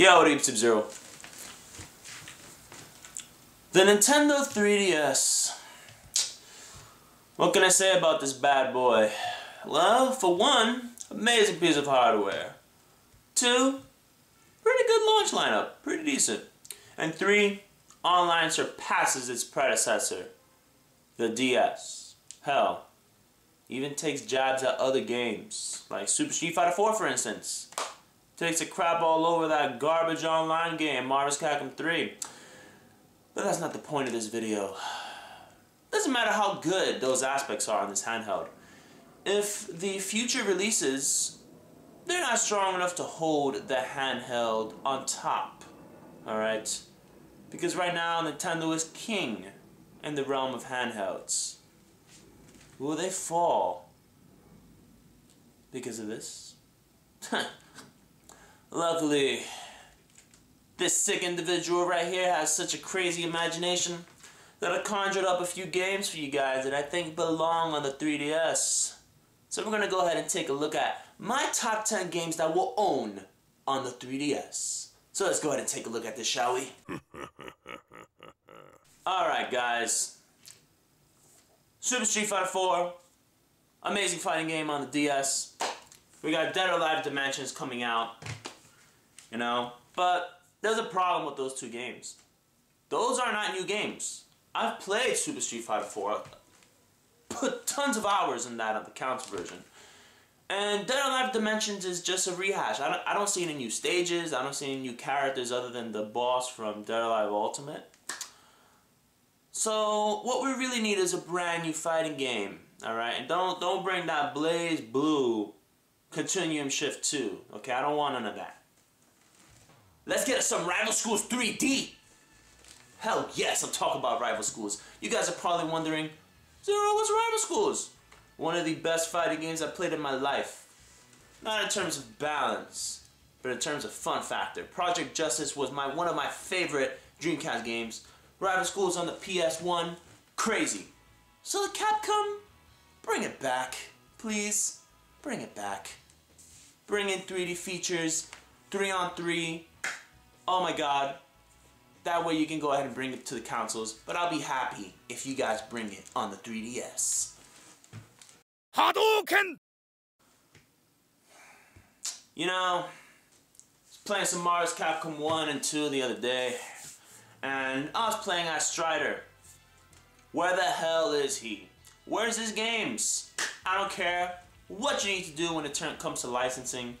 Yeah, what up, Sub-Zero? The Nintendo 3DS. What can I say about this bad boy? Well, for one, amazing piece of hardware. Two, pretty good launch lineup, pretty decent. And three, online surpasses its predecessor, the DS. Hell, even takes jabs at other games, like Super Street Fighter IV, for instance. Takes a crap all over that garbage online game, Marvel vs. Capcom 3. But that's not the point of this video. Doesn't matter how good those aspects are on this handheld. If the future releases, they're not strong enough to hold the handheld on top, alright? Because right now, Nintendo is king in the realm of handhelds. Will they fall because of this? Luckily, this sick individual right here has such a crazy imagination that I conjured up a few games for you guys that I think belong on the 3DS. So we're going to go ahead and take a look at my top 10 games that we'll own on the 3DS. So let's go ahead and take a look at this, shall we? Alright guys, Super Street Fighter 4, amazing fighting game on the DS. We got Dead or Alive Dimensions coming out, you know, but there's a problem with those two games. Those are not new games. I've played Super Street Fighter 4, put tons of hours in that on the console version. And Dead or Alive Dimensions is just a rehash. I don't see any new stages, I don't see any new characters other than the boss from Dead or Alive Ultimate. So, what we really need is a brand new fighting game, alright? And don't bring that BlazBlue Continuum Shift 2, okay? I don't want none of that. Let's get some Rival Schools 3D! Hell yes, I'm talking about Rival Schools. You guys are probably wondering, Zero, what's Rival Schools? One of the best fighting games I played in my life. Not in terms of balance, but in terms of fun factor. Project Justice was one of my favorite Dreamcast games. Rival Schools on the PS1, crazy. So the Capcom, bring it back, please. Bring it back. Bring in 3D features, 3-on-3. Oh my god. That way you can go ahead and bring it to the consoles. But I'll be happy if you guys bring it on the 3DS. Hadouken! You know, I was playing some Marvel vs. Capcom 1 and 2 the other day, and I was playing as Strider. Where the hell is he? Where's his games? I don't care what you need to do when it comes to licensing.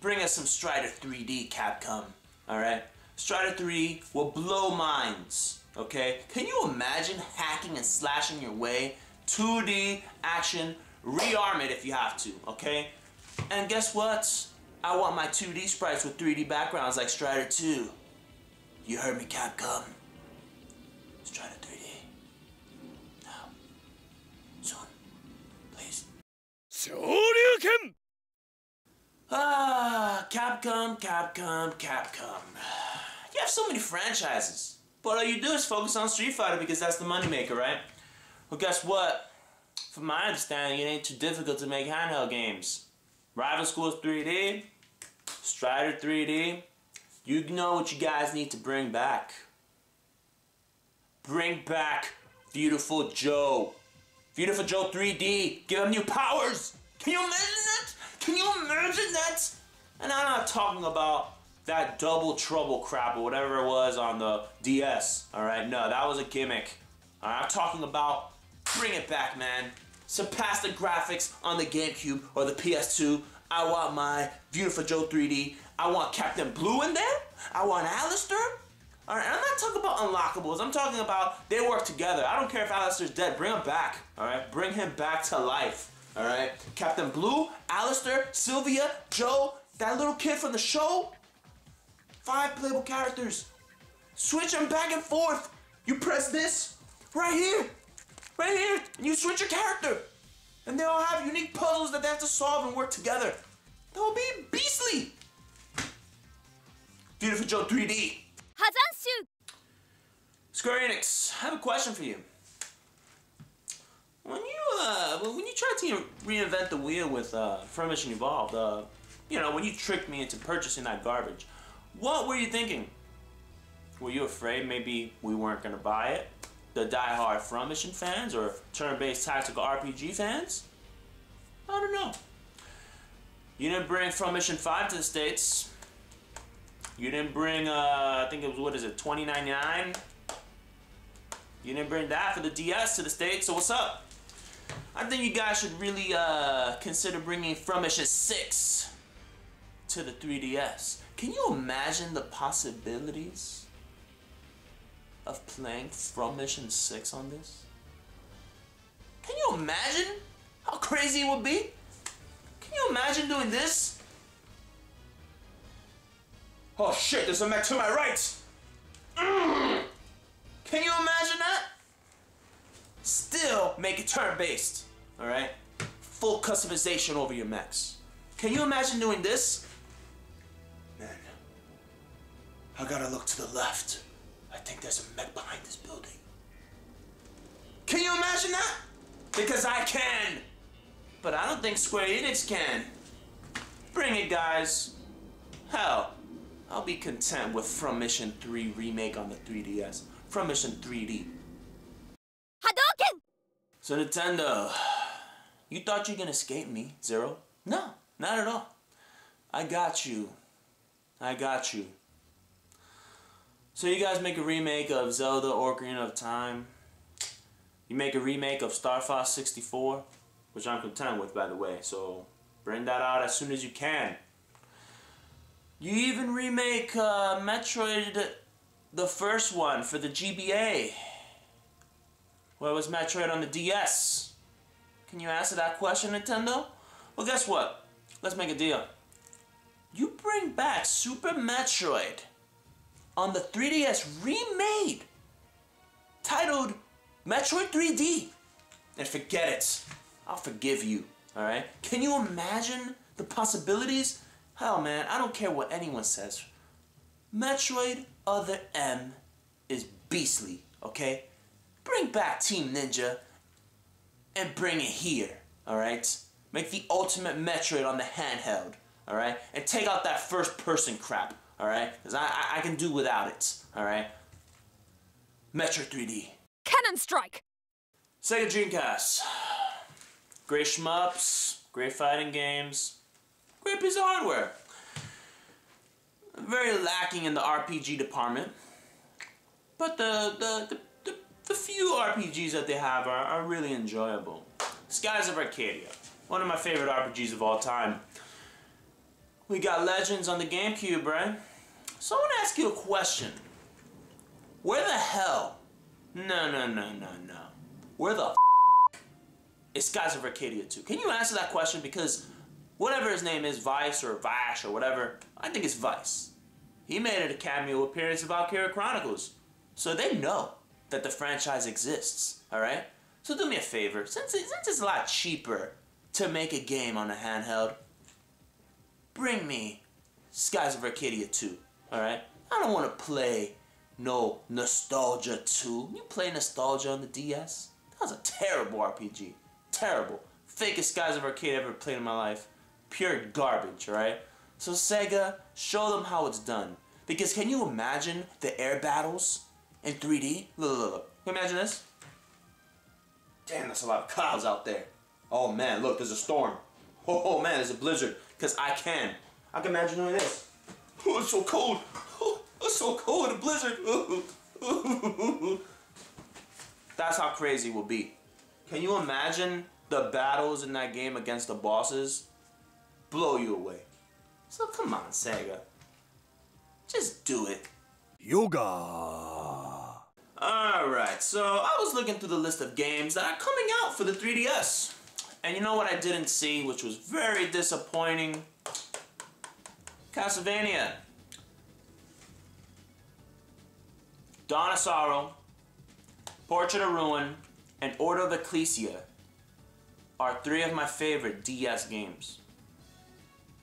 Bring us some Strider 3D, Capcom. Alright? Strider 3 will blow minds. Okay? Can you imagine hacking and slashing your way? 2D action, rearm it if you have to, okay? And guess what? I want my 2D sprites with 3D backgrounds like Strider 2. You heard me, Capcom. Strider 3D. Now. Soon. Please. Shoryuken! Ah, Capcom, Capcom, Capcom. You have so many franchises. But all you do is focus on Street Fighter because that's the moneymaker, right? Well, guess what? From my understanding, it ain't too difficult to make handheld games. Rival Schools 3D, Strider 3D, you know what you guys need to bring back. Bring back Viewtiful Joe. Viewtiful Joe 3D, give him new powers! Can you imagine that? Can you imagine that? And I'm not talking about that double trouble crap or whatever it was on the DS, alright? No, that was a gimmick. I'm talking about, bring it back, man. Surpass the graphics on the GameCube or the PS2. I want my Viewtiful Joe 3D. I want Captain Blue in there. I want Alistair. Alright, I'm not talking about unlockables. I'm talking about they work together. I don't care if Alistair's dead. Bring him back. Alright, bring him back to life. Alright, Captain Blue, Alistair, Sylvia, Joe, that little kid from the show. 5 playable characters. Switch them back and forth. You press this. Right here, and you switch your character, and they all have unique puzzles that they have to solve and work together. That will be beastly. Viewtiful Joe 3D. Hazanshu. Square Enix, I have a question for you. When you tried to reinvent the wheel with Front Mission Evolved, you know, when you tricked me into purchasing that garbage, What were you thinking? Were you afraid maybe we weren't going to buy it? The die-hard Front Mission fans or turn-based tactical RPG fans? I don't know. You didn't bring Front Mission 5 to the States. You didn't bring, I think it was, what is it, $20.99? You didn't bring that for the DS to the States, so what's up? I think you guys should really consider bringing Front Mission 6 to the 3DS. Can you imagine the possibilities of playing Front Mission 6 on this? Can you imagine how crazy it would be? Can you imagine doing this? Oh shit, there's a mech to my right! Mm. Can you imagine that? Still make it turn-based, alright? Full customization over your mechs. Can you imagine doing this? Man, I gotta look to the left. I think there's a mech behind this building. Can you imagine that? Because I can! But I don't think Square Enix can. Bring it, guys. Hell, I'll be content with Front Mission 3 Remake on the 3DS. Front Mission 3D. Hadouken! So Nintendo, you thought you can escape me, Zero? No, not at all. I got you. I got you. So you guys make a remake of Zelda Ocarina of Time. You make a remake of Star Fox 64. Which I'm content with, by the way, so bring that out as soon as you can. You even remake Metroid, the first one, for the GBA. Where was Metroid on the DS? Can you answer that question, Nintendo? Well, guess what? Let's make a deal. You bring back Super Metroid on the 3DS remade, titled Metroid 3D, and forget it. I'll forgive you, alright? Can you imagine the possibilities? Hell, man, I don't care what anyone says. Metroid Other M is beastly, okay? Bring back Team Ninja and bring it here, alright? Make the ultimate Metroid on the handheld, alright? And take out that first-person crap, alright? Because I can do without it, alright? Metroid 3D. Cannon Strike! Sega Dreamcast. Great shmups, great fighting games, great piece of hardware. Very lacking in the RPG department, but the few RPGs that they have are really enjoyable. Skies of Arcadia, one of my favorite RPGs of all time. We got Legends on the GameCube, right? So I want to ask you a question. Where the hell? No. Where the it's Skies of Arcadia 2. Can you answer that question? Because whatever his name is, Vice or Vash or whatever, I think it's Vice. He made it a cameo appearance in Valkyria Chronicles. So they know that the franchise exists, alright? So do me a favor, since it's a lot cheaper to make a game on a handheld, bring me Skies of Arcadia 2, alright? I don't want to play no Nostalgia 2. You play Nostalgia on the DS? That was a terrible RPG. Terrible. Fakest Skies of Arcadia I've ever played in my life. Pure garbage, right? So Sega, show them how it's done. Because can you imagine the air battles in 3D? Look. Can you imagine this? Damn, that's a lot of clouds out there. Oh man, look, there's a storm. Oh man, there's a blizzard. Because I can imagine doing this. Oh, it's so cold. Oh, it's so cold, a blizzard. That's how crazy it will be. Can you imagine the battles in that game against the bosses? Blow you away. So come on, Sega. Just do it. Yoga. Alright, so I was looking through the list of games that are coming out for the 3DS. And you know what I didn't see, which was very disappointing? Castlevania. Dawn of Sorrow, Portrait of Ruin, and Order of Ecclesia are three of my favorite DS games.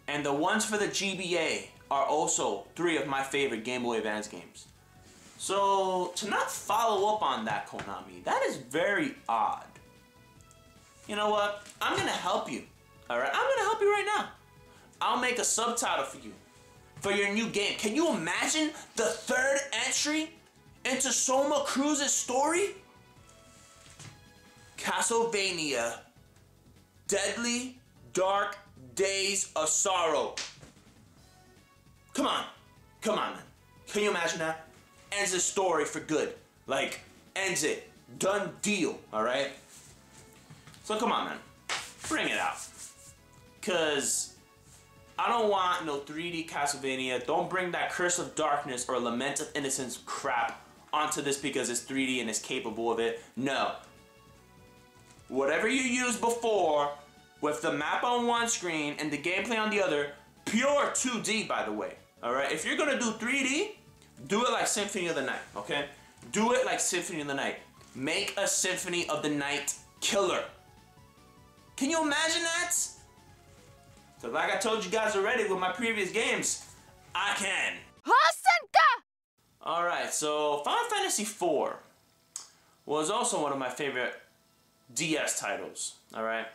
And the ones for the GBA are also three of my favorite Game Boy Advance games. So, to not follow up on that, Konami, that is very odd. You know what? I'm gonna help you, alright? I'm gonna help you right now. I'll make a subtitle for you. for your new game. Can you imagine the third entry into Soma Cruz's story? Castlevania, Deadly Dark Days of Sorrow. Come on. Come on, man. Can you imagine that? Ends the story for good. Like, ends it. Done deal, alright? So come on, man. Bring it out. Because I don't want no 3D Castlevania. Don't bring that Curse of Darkness or Lament of Innocence crap onto this because it's 3D and it's capable of it. No. Whatever you used before, with the map on one screen and the gameplay on the other, pure 2D, by the way. Alright? If you're gonna do 3D, do it like Symphony of the Night, okay? Do it like Symphony of the Night. Make a Symphony of the Night killer. Can you imagine that? So like I told you guys already with my previous games, I can. Alright, so Final Fantasy IV was also one of my favorite DS titles, alright?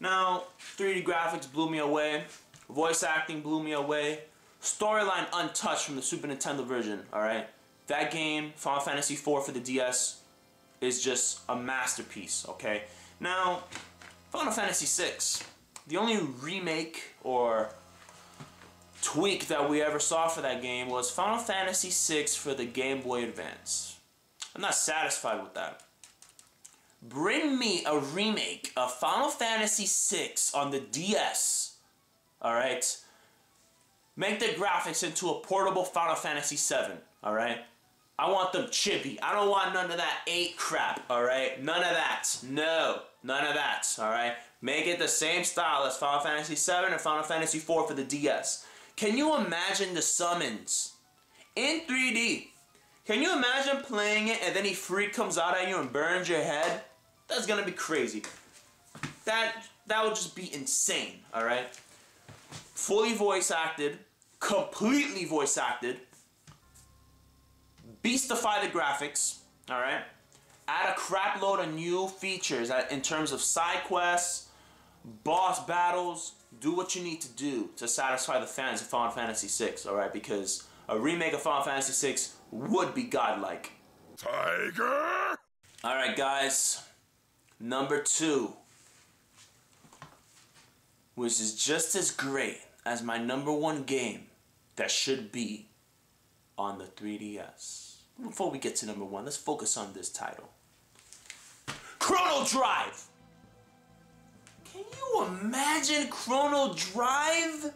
Now, 3D graphics blew me away. Voice acting blew me away. Storyline untouched from the Super Nintendo version, alright? That game, Final Fantasy IV for the DS, is just a masterpiece, okay? Now, Final Fantasy VI, the only remake or tweak that we ever saw for that game was Final Fantasy VI for the Game Boy Advance. I'm not satisfied with that. Bring me a remake of Final Fantasy VI on the DS, alright? Make the graphics into a portable Final Fantasy VII, alright? I want them chibi. I don't want none of that 8 crap, alright? None of that. No. None of that, alright? Make it the same style as Final Fantasy VII and Final Fantasy IV for the DS. Can you imagine the summons? In 3D. Can you imagine playing it and then he freak comes out at you and burns your head? That's gonna be crazy. That would just be insane, alright? Fully voice acted. Completely voice acted. Beastify the graphics, alright? Add a crap load of new features in terms of side quests, boss battles. Do what you need to do to satisfy the fans of Final Fantasy VI, alright? Because a remake of Final Fantasy VI would be godlike. Tiger! Alright, guys. Number 2. Which is just as great as my number 1 game that should be on the 3DS. Before we get to number 1, let's focus on this title. Chrono Drive! Can you imagine Chrono Drive?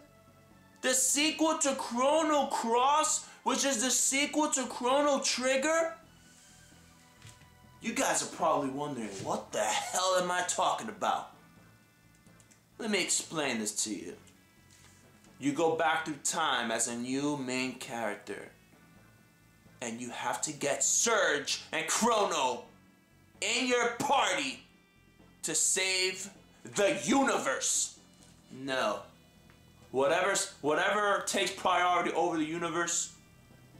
The sequel to Chrono Cross, which is the sequel to Chrono Trigger? You guys are probably wondering, what the hell am I talking about? Let me explain this to you. You go back through time as a new main character. And you have to get Surge and Chrono in your party to save the universe. No. Whatever takes priority over the universe,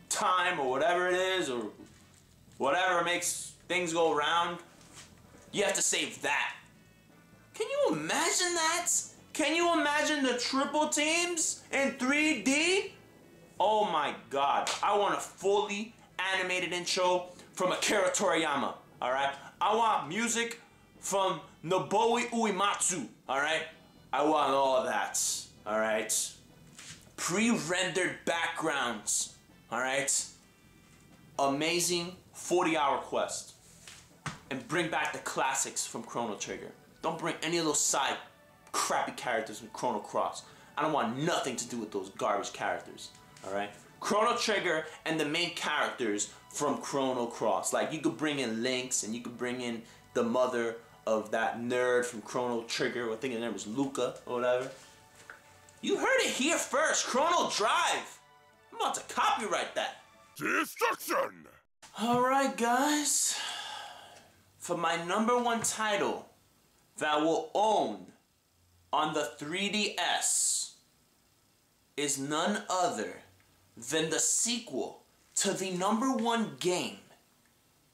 time or whatever it is, or whatever makes things go around, you have to save that. Can you imagine that? Can you imagine the triple teams in 3D? Oh my god, I want a fully animated intro from Akira Toriyama, alright? I want music from Nobuo Uematsu, alright? I want all of that, alright? Pre-rendered backgrounds, alright? Amazing 40-hour quest. And bring back the classics from Chrono Trigger. Don't bring any of those side crappy characters from Chrono Cross. I don't want nothing to do with those garbage characters, alright? Chrono Trigger and the main characters from Chrono Cross. Like, you could bring in Lynx and you could bring in the mother of that nerd from Chrono Trigger. I think her name was Luca or whatever. You heard it here first, Chrono Drive! I'm about to copyright that. Destruction! Alright, guys. For my number 1 title that will own on the 3DS is none other than the sequel to the number 1 game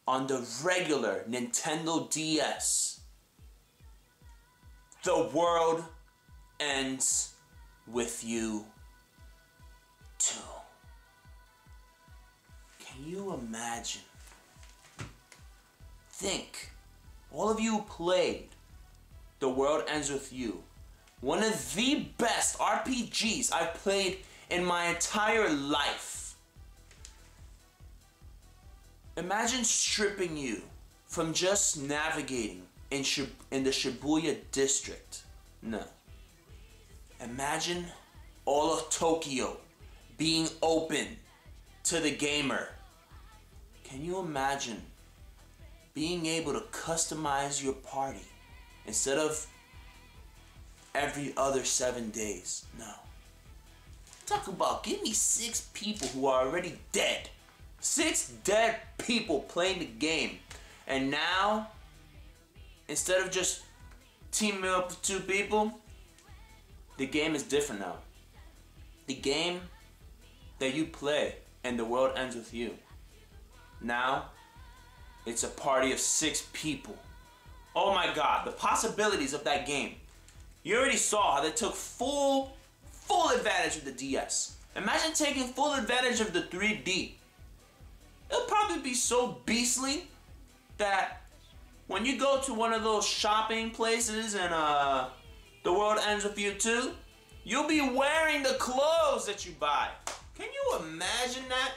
on the regular Nintendo DS. The World Ends With You 2. Can you imagine? Think. All of you played The World Ends With You. One of the best RPGs I've played in my entire life. Imagine stripping you from just navigating in the Shibuya district. No. Imagine all of Tokyo being open to the gamer. Can you imagine being able to customize your party instead of every other 7 days? No. Talk about, give me 6 people who are already dead. 6 dead people playing the game. And now, instead of just teaming up with 2 people, the game is different now. The game that you play and The World Ends With You, now it's a party of 6 people. Oh my god, the possibilities of that game. You already saw how they took full advantage of the DS. Imagine taking full advantage of the 3D. It'll probably be so beastly that when you go to one of those shopping places and The World Ends With You Too, you'll be wearing the clothes that you buy. Can you imagine that?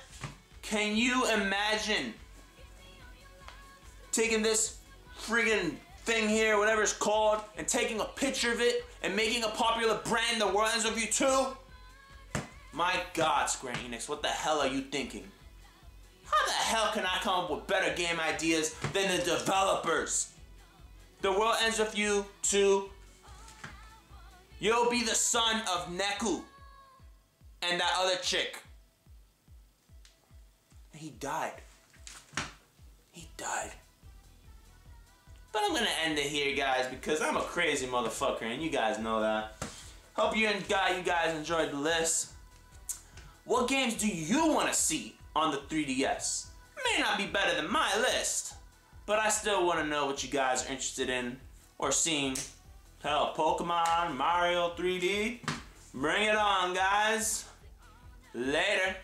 Can you imagine taking this friggin' thing here, whatever it's called, and taking a picture of it and making a popular brand, The World Ends With You Too? My god, Square Enix, what the hell are you thinking? How the hell can I come up with better game ideas than the developers? The World Ends With You Too. You'll be the son of Neku and that other chick. He died. He died. But I'm gonna end it here, guys, because I'm a crazy motherfucker, and you guys know that. Hope you guys enjoyed the list. What games do you want to see on the 3DS? May not be better than my list, but I still want to know what you guys are interested in or seeing. Hell, Pokemon, Mario 3D. Bring it on, guys. Later.